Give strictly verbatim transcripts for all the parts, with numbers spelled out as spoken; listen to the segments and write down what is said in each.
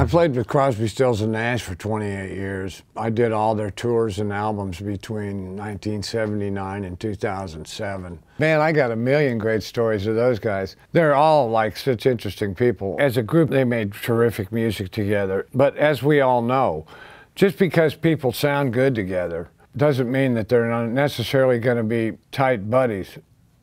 I played with Crosby, Stills, and Nash for twenty-eight years. I did all their tours and albums between nineteen seventy-nine and two thousand seven. Man, I got a million great stories of those guys. They're all like such interesting people. As a group, they made terrific music together. But as we all know, just because people sound good together doesn't mean that they're not necessarily going to be tight buddies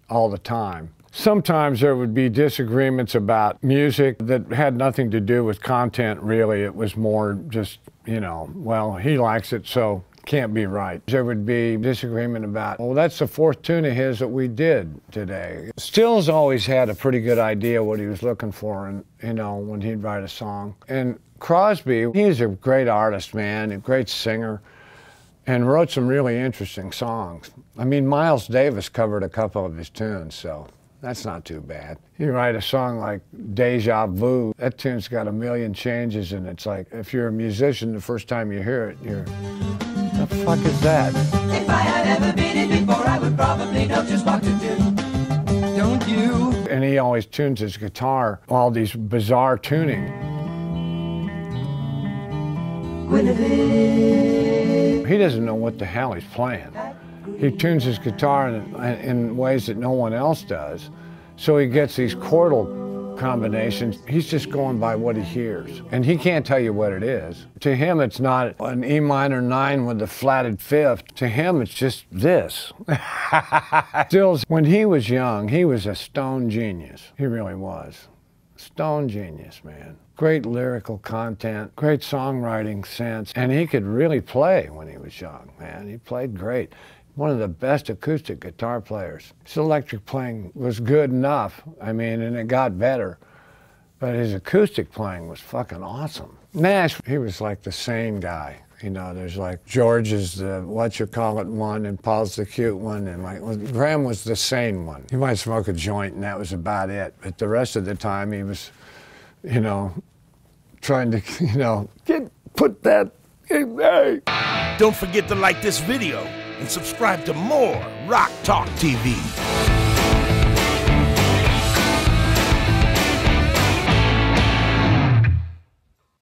all the time. Sometimes there would be disagreements about music that had nothing to do with content, really. It was more just, you know, well, he likes it, so can't be right. There would be disagreement about, well, that's the fourth tune of his that we did today. Stills always had a pretty good idea what he was looking for, and you know, when he'd write a song. And Crosby, he's a great artist, man, a great singer, and wrote some really interesting songs. I mean, Miles Davis covered a couple of his tunes, so that's not too bad. You write a song like Déjà Vu, that tune's got a million changes, and it's like, if you're a musician, the first time you hear it, you're, what the fuck is that? If I had ever been in before, I would probably know just what to do, don't you? And he always tunes his guitar, all these bizarre tuning. Guinevere. He doesn't know what the hell he's playing. He tunes his guitar in, in ways that no one else does. So he gets these chordal combinations. He's just going by what he hears. And he can't tell you what it is. To him, it's not an E minor nine with a flatted fifth. To him, it's just this. Stills, when he was young, he was a stone genius. He really was. Stone genius, man. Great lyrical content, great songwriting sense. And he could really play when he was young, man. He played great. One of the best acoustic guitar players. His electric playing was good enough, I mean, and it got better, but his acoustic playing was fucking awesome. Nash, he was like the sane guy. You know, there's like George is the what-you-call-it one, and Paul's the cute one, and like, well, Graham was the sane one. He might smoke a joint, and that was about it, but the rest of the time he was, you know, trying to, you know, get, put that in there. Don't forget to like this video and subscribe to more Rock Talk T V.